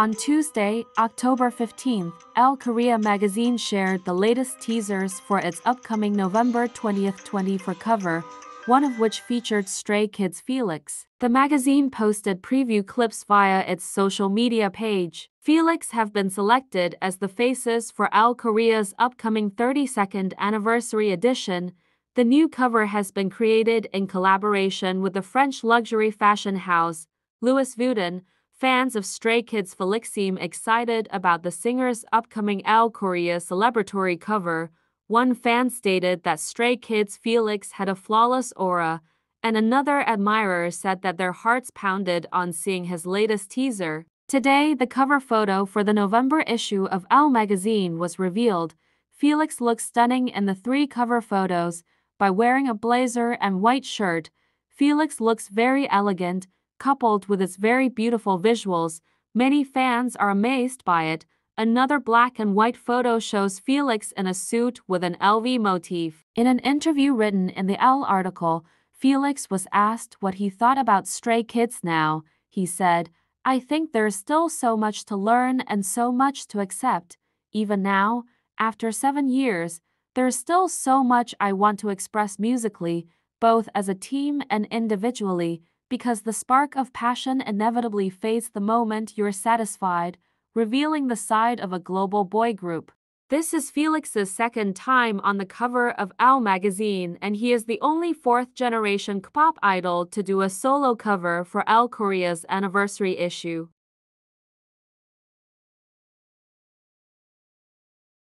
On Tuesday, October 15th, Elle Korea magazine shared the latest teasers for its upcoming November 2024 cover, one of which featured Stray Kids' Felix. The magazine posted preview clips via its social media page. Felix have been selected as the faces for Elle Korea's upcoming 32nd anniversary edition. The new cover has been created in collaboration with the French luxury fashion house, Louis Vuitton. Fans of Stray Kids' Felix seem excited about the singer's upcoming Elle Korea celebratory cover. One fan stated that Stray Kids' Felix had a flawless aura, and another admirer said that their hearts pounded on seeing his latest teaser. Today, the cover photo for the November issue of Elle magazine was revealed. Felix looks stunning in the three cover photos. By wearing a blazer and white shirt, Felix looks very elegant, coupled with its very beautiful visuals. Many fans are amazed by it. Another black and white photo shows Felix in a suit with an LV motif. In an interview written in the Elle article, Felix was asked what he thought about Stray Kids now. He said, "I think there's still so much to learn and so much to accept. Even now, after 7 years, there's still so much I want to express musically, both as a team and individually, because the spark of passion inevitably fades the moment you're satisfied," revealing the side of a global boy group. This is Felix's second time on the cover of Elle magazine, and he is the only fourth-generation K-pop idol to do a solo cover for Elle Korea's anniversary issue.